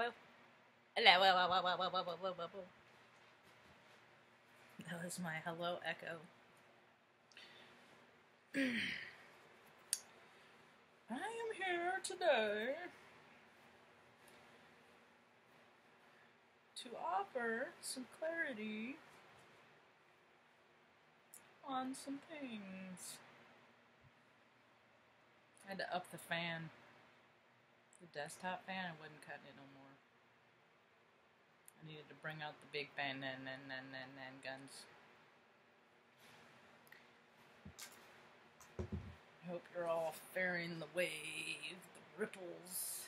Hello. That was my hello echo. I am here today to offer some clarity on some things. I had to up the fan. The desktop fan, I wouldn't cut it no more. I needed to bring out the big fan and guns. I hope you're all faring the wave, the ripples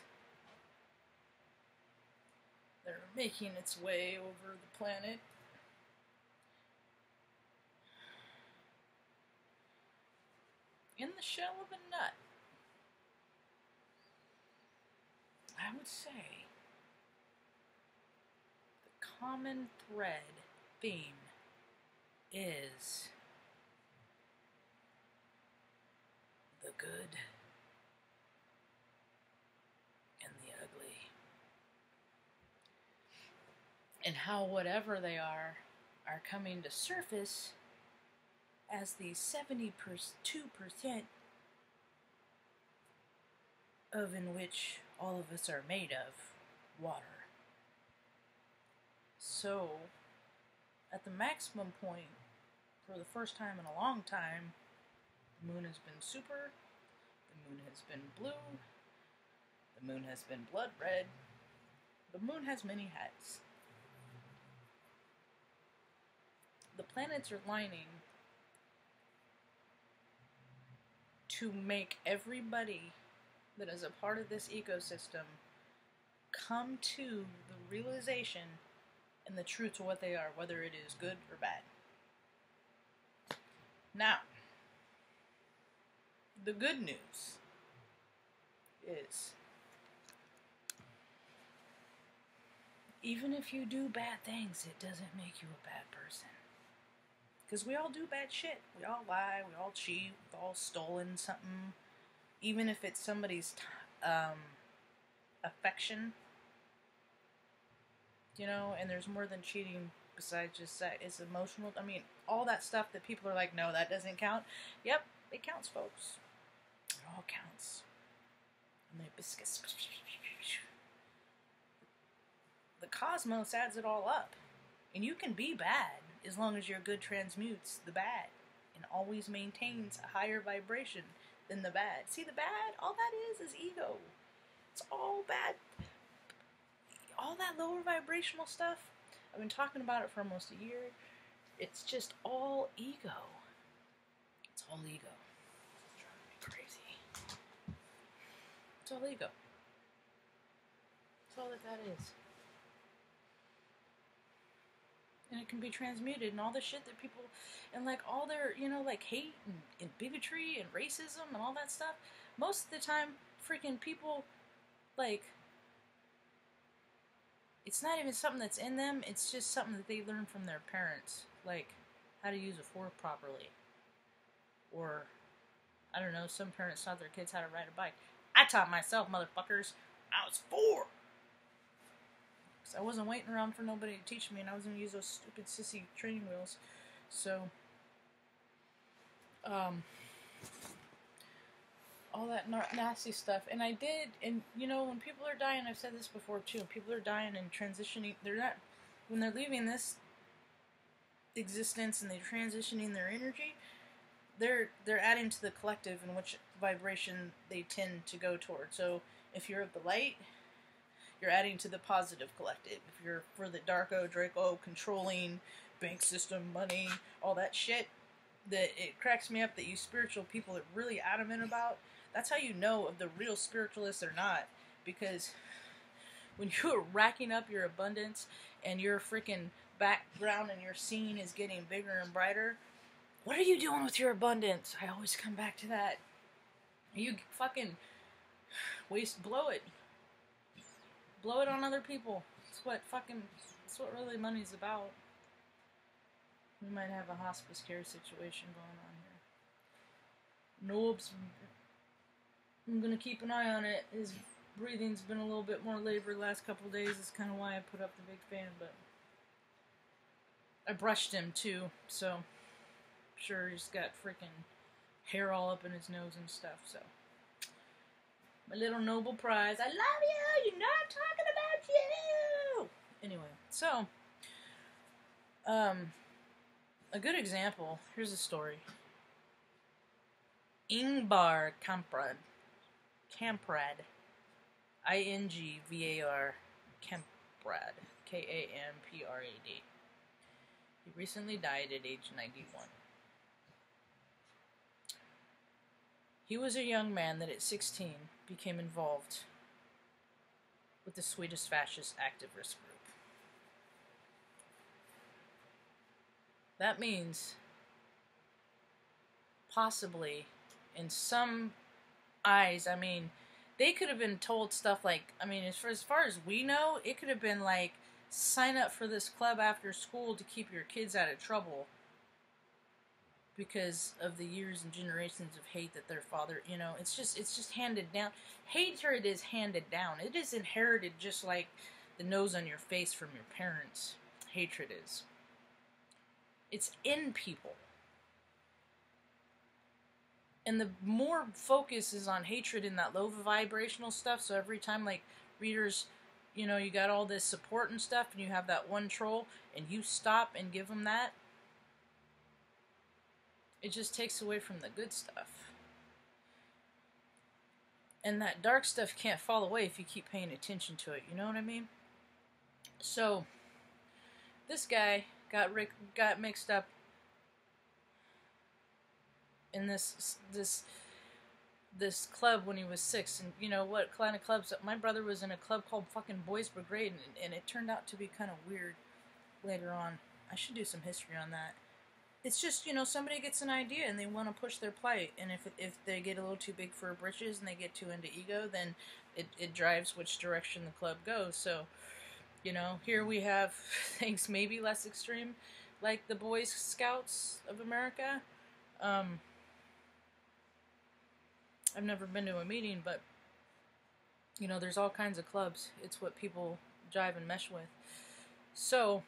that are making its way over the planet. In the shell of a nut, I would say. Common thread theme is the good and the ugly, and how whatever they are coming to surface as the 72% of in which all of us are made of, water. So, at the maximum point, for the first time in a long time, the moon has been super, the moon has been blue, the moon has been blood red, the moon has many hats. The planets are lining to make everybody that is a part of this ecosystem come to the realization and the truth to what they are, whether it is good or bad. Now, the good news is, even if you do bad things, it doesn't make you a bad person. Because we all do bad shit. We all lie, we all cheat, we've all stolen something. Even if it's somebody's affection. You know, and there's more than cheating besides just that. It's emotional. I mean, all that stuff that people are like, no, that doesn't count. Yep, it counts, folks. It all counts. And the biscuits. The cosmos adds it all up. And you can be bad as long as your good transmutes the bad and always maintains a higher vibration than the bad. See, the bad, all that is ego. It's all bad. All that lower vibrational stuff, I've been talking about it for almost a year. It's just all ego. It's all ego. It's driving me crazy. It's all ego. It's all that is. And it can be transmuted, and all the shit that people, and like all their, you know, like hate and bigotry and racism and all that stuff. Most of the time, freaking people, like, it's not even something that's in them, it's just something that they learn from their parents. Like, how to use a fork properly. Or, I don't know, some parents taught their kids how to ride a bike. I taught myself, motherfuckers. I was 4. Because I wasn't waiting around for nobody to teach me, and I was going to use those stupid sissy training wheels. So, all that nasty stuff. And I did, and you know, when people are dying, I've said this before too, people are dying and transitioning, they're not, when they're leaving this existence and they're transitioning their energy, they're adding to the collective in which vibration they tend to go toward. So if you're of the light, you're adding to the positive collective. If you're for the Darko, Draco, controlling, bank system, money, all that shit, that it cracks me up that you spiritual people are really adamant about. That's how you know if the real spiritualists or not, because when you're racking up your abundance and your freaking background and your scene is getting bigger and brighter, what are you doing with your abundance? I always come back to that. You fucking blow it. Blow it on other people. It's what really money's about. We might have a hospice care situation going on here. Noobs. I'm gonna keep an eye on it. His breathing's been a little bit more labor the last couple of days. That's kind of why I put up the big fan, but I brushed him too, so I'm sure he's got freaking hair all up in his nose and stuff, so. My little Nobel Prize, I love you, you know I'm talking about you! Anyway, so, a good example, here's a story. Ingvar Kamprad. Kamprad. I-N-G-V-A-R Kamprad. K-A-M-P-R-A-D. He recently died at age 91. He was a young man that at 16 became involved with the Swedish fascist activist group. That means possibly in some eyes, I mean, they could have been told stuff like, I mean, as far as we know, it could have been like, sign up for this club after school to keep your kids out of trouble because of the years and generations of hate that their father, you know, it's just handed down. Hatred is handed down. It is inherited just like the nose on your face from your parents. Hatred is. It's in people. And the more focus is on hatred and that low vibrational stuff, so every time, like, readers, you know, you got all this support and stuff, and you have that one troll, and you stop and give them that, it just takes away from the good stuff. And that dark stuff can't fall away if you keep paying attention to it, you know what I mean? So, this guy got mixed up in this club when he was 6, and you know what kind of clubs? My brother was in a club called fucking Boys Brigade, and it turned out to be kind of weird later on. I should do some history on that. It's just, you know, somebody gets an idea and they want to push their plight, and if they get a little too big for britches and they get too into ego, then it drives which direction the club goes. So, you know, here we have things maybe less extreme, like the Boy Scouts of America. I've never been to a meeting, but, you know, there's all kinds of clubs. It's what people jive and mesh with. So,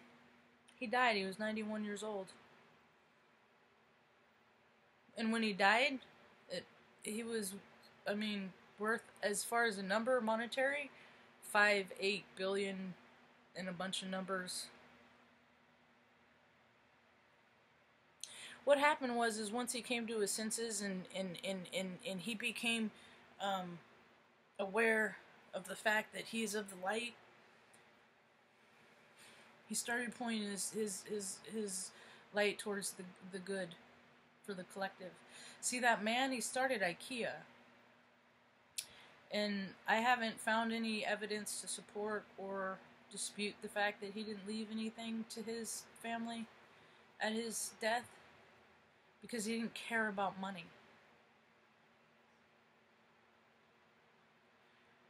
he died. He was 91 years old. And when he died, he was, I mean, worth, as far as a number, monetary, $5.8 billion and a bunch of numbers. What happened was, is once he came to his senses and he became aware of the fact that he is of the light, he started pointing his light towards the good for the collective. See, that man, he started IKEA. And I haven't found any evidence to support or dispute the fact that he didn't leave anything to his family at his death, because he didn't care about money.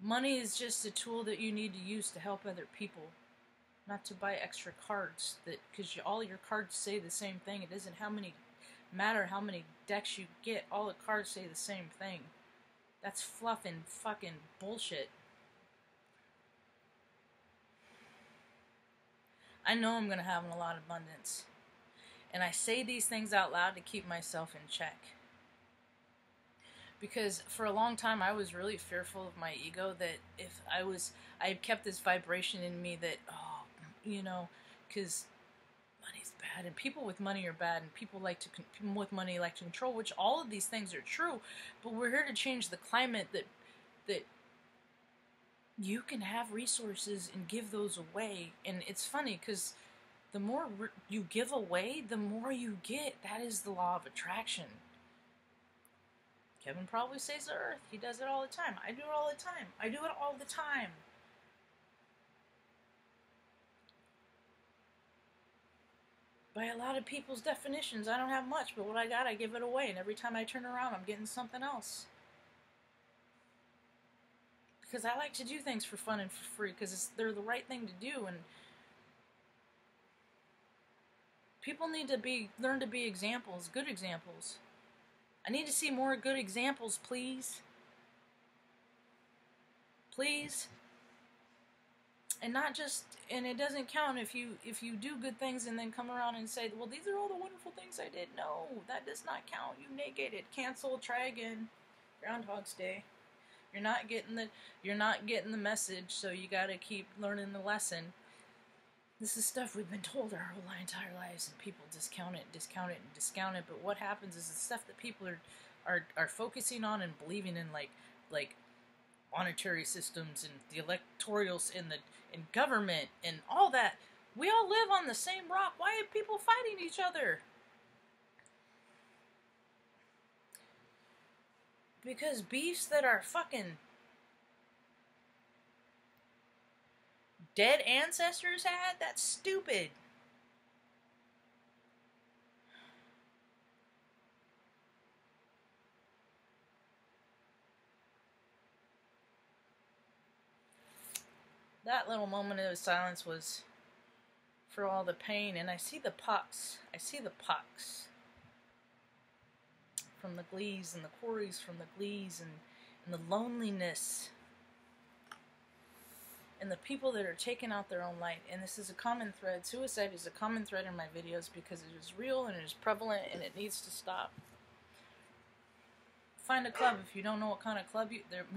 Money is just a tool that you need to use to help other people, not to buy extra cards, that because all your cards say the same thing. It doesn't matter how many decks you get, all the cards say the same thing. That's fluff and fucking bullshit. I know I'm going to have a lot of abundance. And I say these things out loud to keep myself in check. Because for a long time I was really fearful of my ego, that if I kept this vibration in me that, oh, you know, because money's bad and people with money are bad and people with money like to control, which all of these things are true, but we're here to change the climate that you can have resources and give those away. And it's funny because the more you give away, the more you get. That is the law of attraction. Kevin probably says the earth. He does it all the time. I do it all the time. I do it all the time. By a lot of people's definitions, I don't have much, but what I got, I give it away. And every time I turn around, I'm getting something else. Because I like to do things for fun and for free, because they're the right thing to do. And people need to learn to be examples, good examples. I need to see more good examples, please. please. And not just, and it doesn't count if you do good things and then come around and say, well, these are all the wonderful things I did. No, that does not count. You negate it. Cancel. Try again. Groundhog's Day. You're not getting the message. So you got to keep learning the lesson. This is stuff we've been told our whole entire lives, and people discount it. But what happens is the stuff that people are focusing on and believing in, like monetary systems and the electorals and in government and all that. We all live on the same rock. Why are people fighting each other? Because beefs that are fucking dead ancestors had? That's stupid. That little moment of silence was for all the pain, and I see the pox. I see the pox from the glees and the quarries from the glees and the loneliness and the people that are taking out their own life. And this is a common thread. Suicide is a common thread in my videos because it is real and it is prevalent and it needs to stop. Find a club. If you don't know what kind of club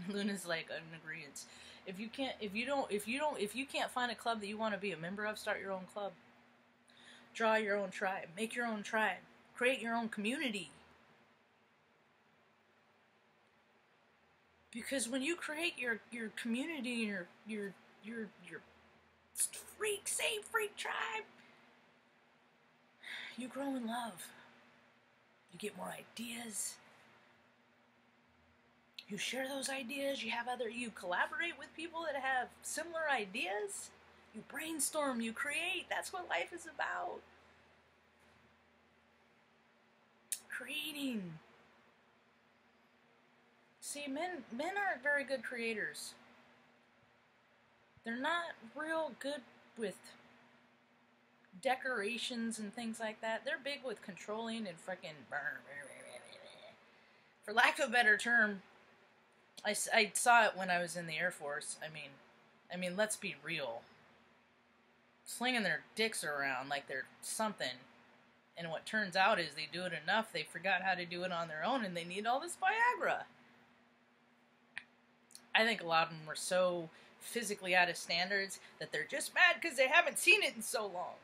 Luna's like an agreement. If you can't find a club that you want to be a member of, start your own club. Draw your own tribe. Make your own tribe. Create your own community. Because when you create your community, your freak, same freak tribe, you grow in love. You get more ideas. You share those ideas, you collaborate with people that have similar ideas, you brainstorm, you create. That's what life is about. Creating. See, men aren't very good creators. They're not real good with decorations and things like that. They're big with controlling and freaking, for lack of a better term. I saw it when I was in the Air Force. I mean, let's be real. Slinging their dicks around like they're something. And what turns out is they do it enough, they forgot how to do it on their own, and they need all this Viagra. I think a lot of them were so physically out of standards that they're just mad because they haven't seen it in so long.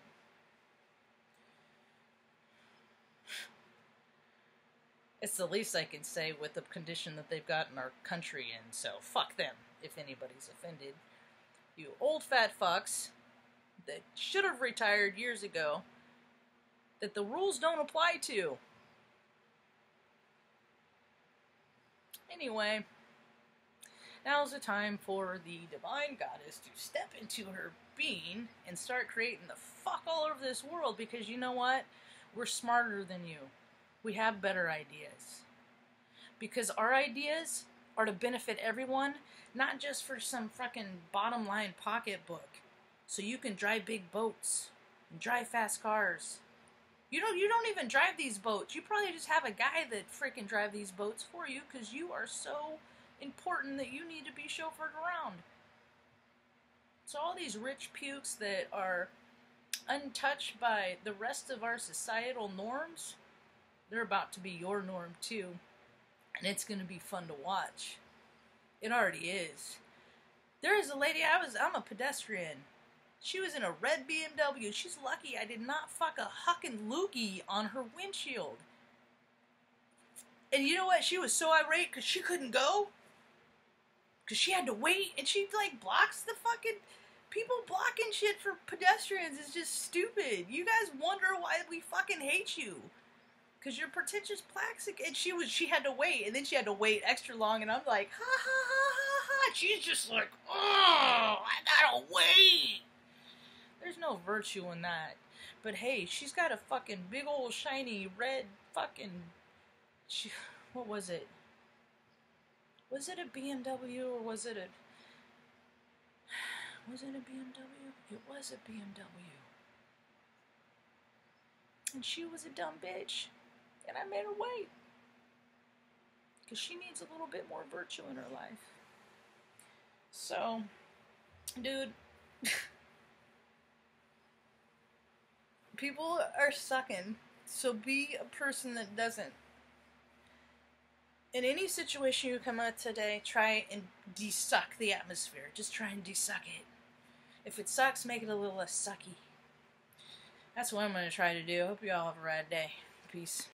It's the least I can say with the condition that they've gotten our country in, so fuck them, if anybody's offended. You old fat fucks that should have retired years ago, that the rules don't apply to. Anyway, now's the time for the divine goddess to step into her being and start creating the fuck all over this world, because you know what? We're smarter than you. We have better ideas. Because our ideas are to benefit everyone, not just for some fucking bottom line pocketbook. So you can drive big boats and drive fast cars. You don't even drive these boats. You probably just have a guy that freaking drive these boats for you because you are so important that you need to be chauffeured around. So all these rich pukes that are untouched by the rest of our societal norms, they're about to be your norm too, and it's going to be fun to watch. It already is. There is a lady, I'm a pedestrian. She was in a red BMW. She's lucky I did not fuck a huckin' loogie on her windshield. And you know what? She was so irate because she couldn't go. Because she had to wait, and she like blocks the fucking... People blocking shit for pedestrians is just stupid. You guys wonder why we fucking hate you. Because you're pretentious plastic, and she had to wait, and then she had to wait extra long, and I'm like, ha ha ha ha ha. She's just like, oh, I gotta wait. There's no virtue in that. But hey, she's got a fucking big old shiny red fucking, what was it? Was it a BMW or was it a BMW? It was a BMW. And she was a dumb bitch. And I made her wait. Because she needs a little bit more virtue in her life. So, dude, people are sucking, so be a person that doesn't. In any situation you come out today, try and de-suck the atmosphere. Just try and de-suck it. If it sucks, make it a little less sucky. That's what I'm going to try to do. Hope you all have a rad day. Peace.